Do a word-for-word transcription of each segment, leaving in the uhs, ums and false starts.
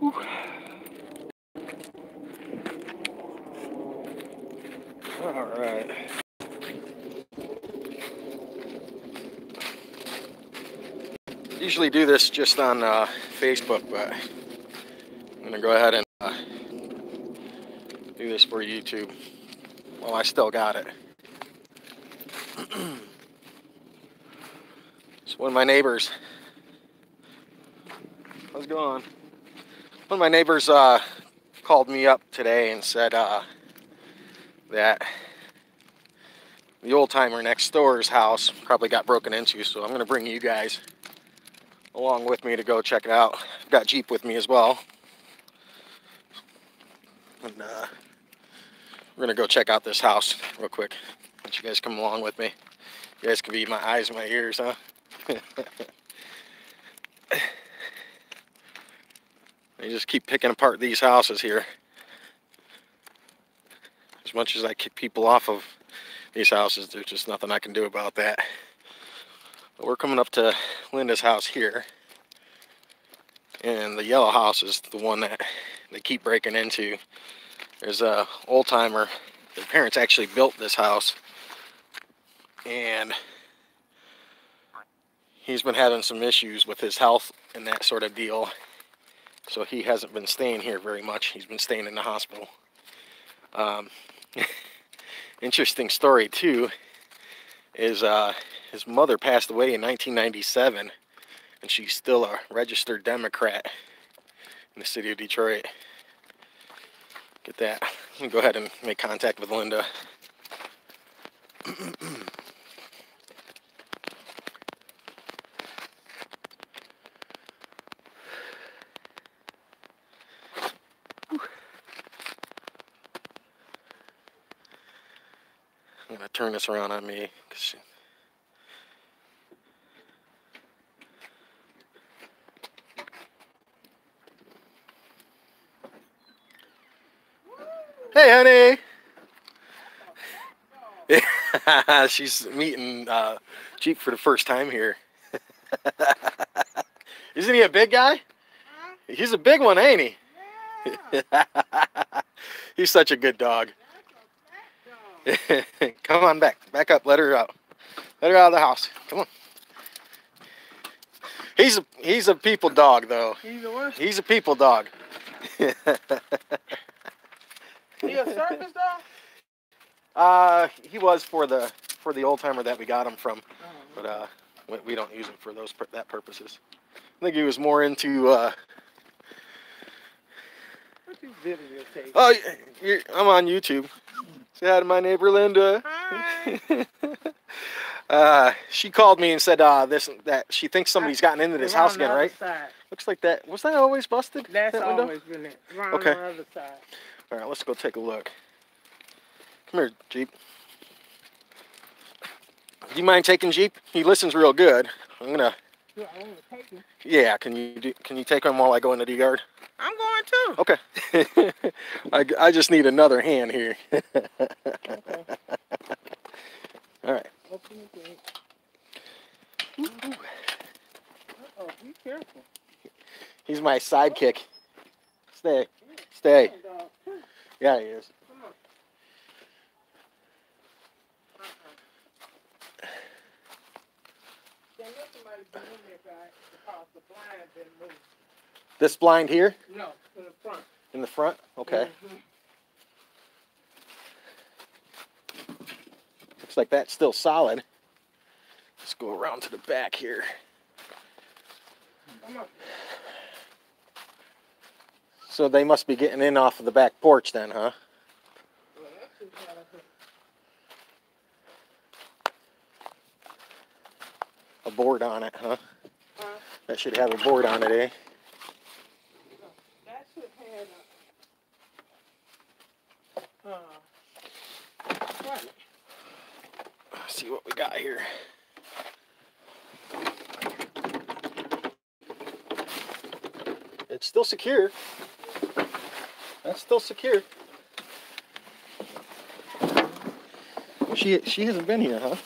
Whew. All right. Usually do this just on uh, Facebook, but I'm gonna go ahead and uh, do this for YouTube while I still got it. It's one of my neighbors. How's it going? One of my neighbors uh, called me up today and said uh, that the old timer next door's house probably got broken into, so I'm going to bring you guys along with me to go check it out. I've got Jeep with me as well. And uh, we're going to go check out this house real quick. Why don't you guys come along with me? You guys could be my eyes and my ears, huh? I just keep picking apart these houses here. As much as I kick people off of these houses, there's just nothing I can do about that. But we're coming up to Linda's house here. And the yellow house is the one that they keep breaking into. There's a old-timer. Their parents actually built this house. And he's been having some issues with his health and that sort of deal. So he hasn't been staying here very much. He's been staying in the hospital. Um, interesting story too is uh, his mother passed away in nineteen ninety-seven, and she's still a registered Democrat in the city of Detroit. Get that. I'm gonna go ahead and make contact with Linda. I'm gonna turn this around on me. Cause hey, honey. Yeah, she's meeting uh, Jeep for the first time here. Isn't he a big guy? He's a big one, ain't he? He's such a good dog. Come on back. Back up. Let her out. Let her out of the house. Come on. He's a, he's a people dog, though. He's a what? He's a people dog. He a circus dog? Uh, he was for the for the old timer that we got him from, but uh, we, we don't use him for those that purposes. I think he was more into uh. What you videotaping? Oh, you're, I'm on YouTube. Say hi to my neighbor Linda. Hi. uh, she called me and said uh, this that she thinks somebody's gotten into this house again, right? Side. Looks like that. Was that always busted? That's that always been it. Wrong okay. On the other side. All right, let's go take a look. Come here, Jeep. Do you mind taking Jeep? He listens real good. I'm gonna. Yeah, I'm gonna take him. Yeah, can you do, can you take him while I go into the yard? I'm going too. Okay. I, I just need another hand here. Okay. All right. Open the gate. Ooh. Uh-oh, be careful. He's my sidekick. Stay. Stay. Yeah, he is. Come on. Uh-uh. They let somebody come in there because the blind's been moved. This blind here? No, in the front. In the front? Okay. Mm-hmm. Looks like that's still solid. Let's go around to the back here. Come on. So they must be getting in off of the back porch then, huh? Well, that's just a board on it, huh? Huh? That should have a board on it, eh? Uh, right. Let's see what we got here. It's still secure. That's still secure. She she hasn't been here, huh?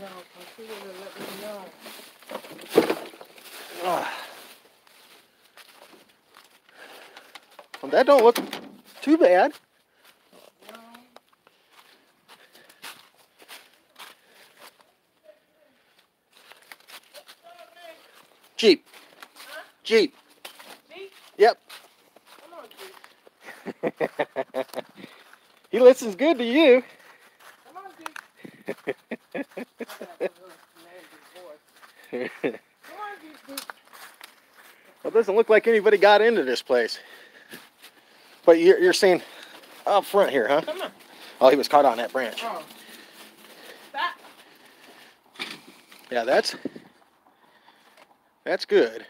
No, she didn't let me know. Ah. Well, that don't look too bad. No. Jeep. Huh? Jeep. Jeep? Yep. Come on, Jeep. He listens good to you. Come on, Jeep. I'm gonna have to Well, it doesn't look like anybody got into this place. But you're, you're seeing up front here, huh? Come on. Oh, he was caught on that branch. Oh. That. Yeah, that's that's good.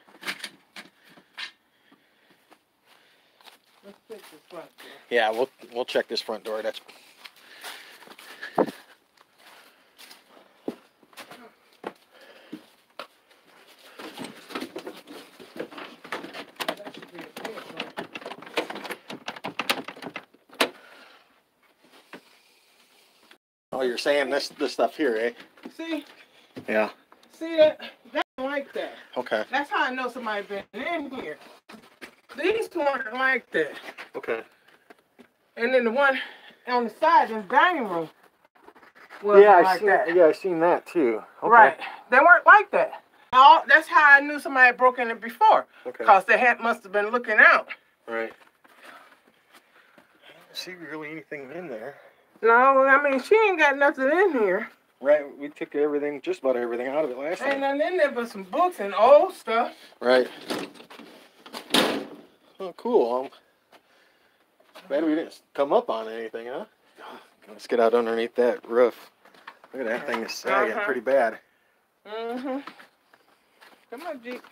Let's check this front door. Yeah, we'll we'll check this front door. That's. Oh, you're saying this this stuff here, eh? See? Yeah. See that? That's like that. Okay. That's how I know somebody been in here. These two aren't like that. Okay. And then the one on the side, this dining room, was yeah, like seen, that. Yeah, I seen that too. Okay. Right. They weren't like that. All, that's how I knew somebody had broken it before. Okay. Because they had, must have been looking out. Right. I don't see really anything in there. No, I mean, she ain't got nothing in here. Right, we took everything, just about everything out of it last ain't time. Ain't nothing in there but some books and old stuff. Right. Oh, cool. I'm glad we didn't come up on anything, huh? Let's get out underneath that roof. Look at that thing is sagging uh-huh. pretty bad. Mm-hmm. Come on, Jeep.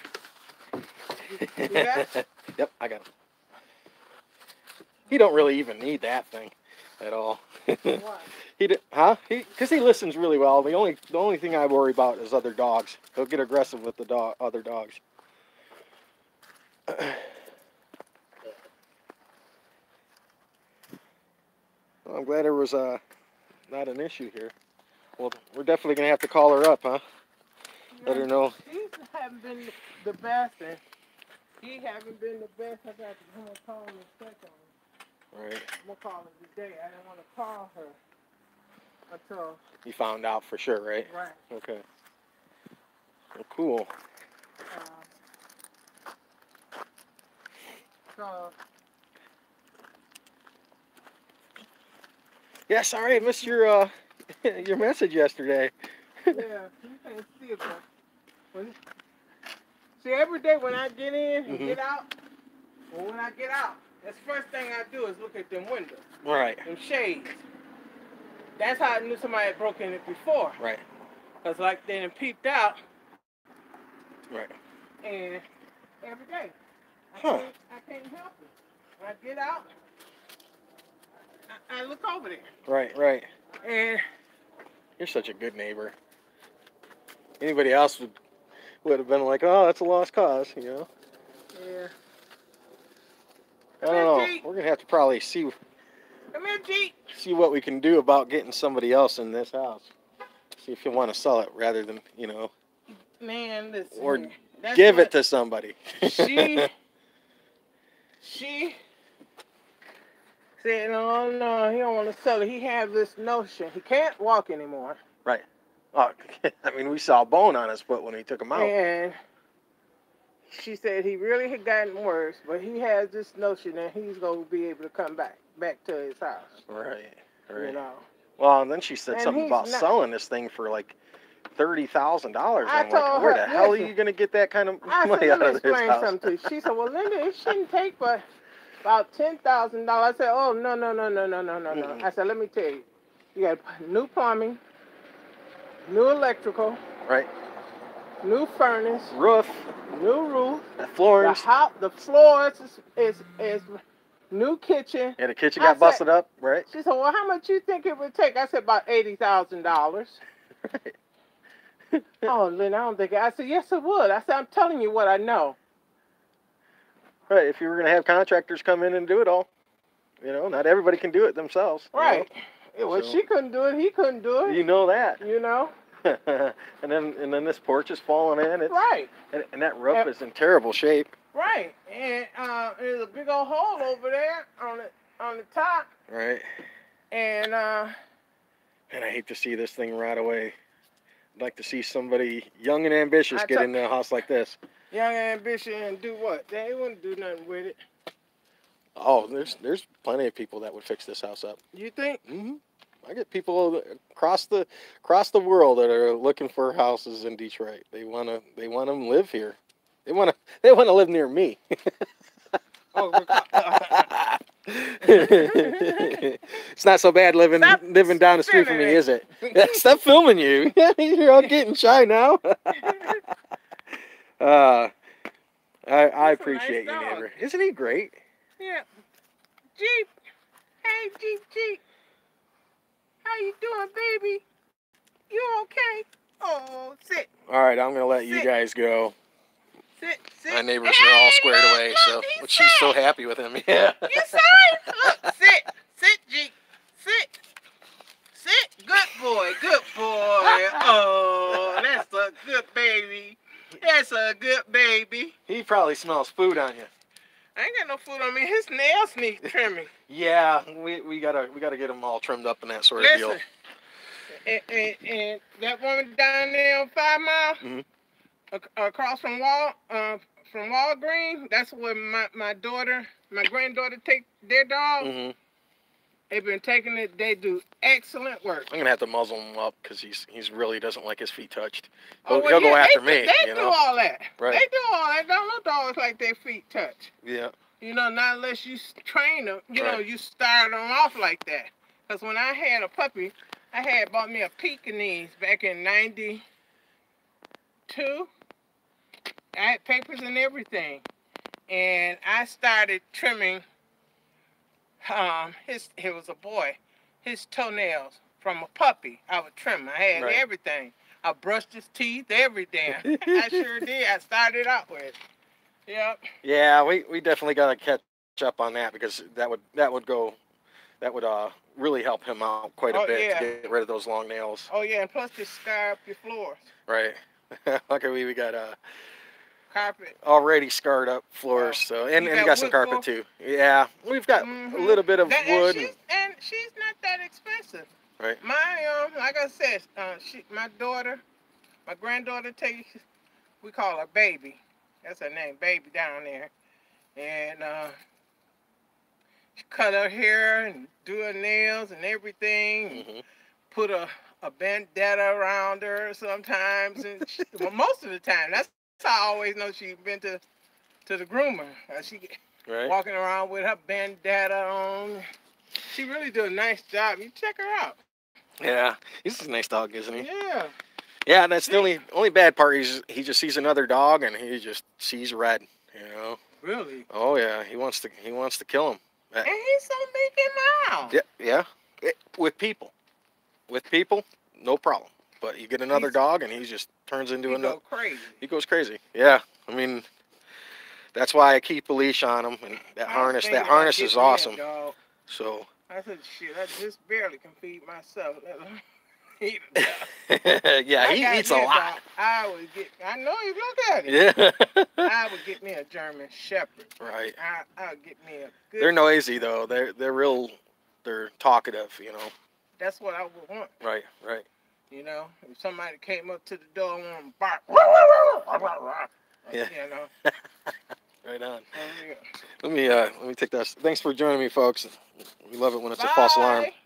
You got it? Yep, I got it. You don't really even need that thing at all. he did, huh? He because he listens really well. The only the only thing I worry about is other dogs. He'll get aggressive with the dog, other dogs. Well, I'm glad there was uh not an issue here. Well, we're definitely gonna have to call her up, huh? Let her know. She haven't been the best. And he haven't been the best. I got to come and call him a second. Right. I'm gonna call her today. I didn't want to call her until you found out for sure, right? Right. Okay. Well, cool. Uh, so. Yeah. Sorry, I missed your uh your message yesterday. Yeah, you can't see it. But... See, every day when I get in and mm-hmm. get out, or when I get out. That's the first thing I do is look at them windows. Right. Them shades. That's how I knew somebody had broken it before. Right. Because like they done peeped out. Right. And every day. I, huh. can't, I can't help it. When I get out, I, I look over there. Right, right. And you're such a good neighbor. Anybody else would, would have been like, oh, that's a lost cause, you know? Yeah. I don't know. We're gonna have to probably see Come here, Jeep. see what we can do about getting somebody else in this house. See if you want to sell it rather than you know. Man, listen. Or give it to somebody. She she said, no, no, he don't want to sell it. He had this notion. He can't walk anymore. Right. Oh, I mean, we saw a bone on his foot when he took him out. And she said he really had gotten worse, but he has this notion that he's going to be able to come back back to his house. Right, right. You know. Well, and then she said and something about not, selling this thing for like thirty thousand dollars. I'm told like, where her, the hell listen, are you going to get that kind of money out of this house? Something to she said, well, Linda, it shouldn't take but about ten thousand dollars. I said, oh, no, no, no, no, no, no, no, no. Mm-hmm. I said, let me tell you. You got new plumbing, new electrical. Right. New furnace, roof, new roof, the floors, the, house, the floors is, is is new kitchen. Yeah, the kitchen got I busted said, up, right? She said, "Well, how much you think it would take?" I said, "About eighty thousand dollars." Right. Oh, Lynn, I don't think. It, I said, "Yes, it would." I said, "I'm telling you what I know." Right. If you were gonna have contractors come in and do it all, you know, not everybody can do it themselves. Right. You know? Well, so, she couldn't do it. He couldn't do it. You know that. You know. and then and then this porch is falling in. It's, right. And, and that roof and, is in terrible shape. Right, and uh, there's a big old hole over there on the on the top. Right. And uh, and I hate to see this thing right away. I'd like to see somebody young and ambitious I get in a house like this. Young and ambitious and do what? They wouldn't do nothing with it. Oh, there's there's plenty of people that would fix this house up. You think? Mm-hmm. I get people across the across the world that are looking for houses in Detroit. They wanna they want them live here. They wanna they wanna live near me. Oh, it's not so bad living Stop living down the street from me, is it? Stop filming you. You're all getting shy now. uh, I I That's appreciate nice you, dog. Neighbor. Isn't he great? Yeah. Jeep. Hey, Jeep, Jeep. How you doing, baby? You okay? Oh, sit. All right, I'm gonna let sit. you guys go. Sit, sit. My neighbors hey, are all squared look, away, look, so but she's safe. so happy with him. Yeah. You safe? Look, sit, sit, G, sit, sit. Good boy, good boy. Oh, that's a good baby. That's a good baby. He probably smells food on you. I ain't got no food on me. His nails need trimming. Yeah, we we gotta we gotta get them all trimmed up and that sort of Listen, deal. And, and, and that woman down there on Five Mile, mm-hmm. across from Wal uh, from Walgreen, that's where my my daughter, my granddaughter take their dog. Mm-hmm. They've been taking it. They do excellent work. I'm gonna have to muzzle him up because he's he's really doesn't like his feet touched. He'll, oh, well, he'll yeah, go after they, me. They, they you know? do all that. Right. They do all that. Don't let dogs like their feet touch. Yeah. You know, not unless you train them. You right. know, you start them off like that. Because when I had a puppy, I had bought me a Pekinese back in ninety-two. I had papers and everything, and I started trimming. Um, his it was a boy, his toenails from a puppy. I would trim. I had right. everything. I brushed his teeth, everything. I sure did. I started out with. Yep. Yeah, we we definitely gotta catch up on that because that would that would go, that would uh really help him out quite a oh, bit yeah. to get rid of those long nails. Oh yeah, and plus they scar up your floors. Right. Luckily we got uh. carpet already scarred up floors, yeah. so and, and got, got some carpet floor? too. Yeah, we've got mm-hmm. a little bit of that, wood. And she's, and she's not that expensive. Right. My um, like I said, uh, she, my daughter, my granddaughter takes. We call her Baby. That's her name, Baby, down there, and uh, she cut her hair and do her nails and everything. Mm-hmm. Put a a bandana around her sometimes, and she, well, most of the time that's. I always know she's been to to the groomer. Uh, she right. walking around with her bandana on. She really do a nice job. You check her out. Yeah, he's a nice dog, isn't he? Yeah. Yeah, and that's yeah. the only only bad part is he just sees another dog and he just sees red. You know. Really. Oh yeah, he wants to he wants to kill him. And he's so big and mild. Yeah, yeah. It, with people, with people, no problem. But you get another he's, dog, and he just turns into another. He goes crazy. He goes crazy. Yeah, I mean, that's why I keep a leash on him, and that I harness. That harness is awesome. Dog. So. I said, shit, I just barely can feed myself. Eat a yeah, I he eats a lot. Dog, I would get. I know you look at it. Yeah. I would get me a German Shepherd. Right. I I'll get me a. Good they're noisy though. They're they're real. They're talkative. You know. That's what I would want. Right. Right. You know, if somebody came up to the door and wanted to bark, yeah. you know. Right on. Let me, uh, let me take that. Thanks for joining me, folks. We love it when it's Bye. a false alarm.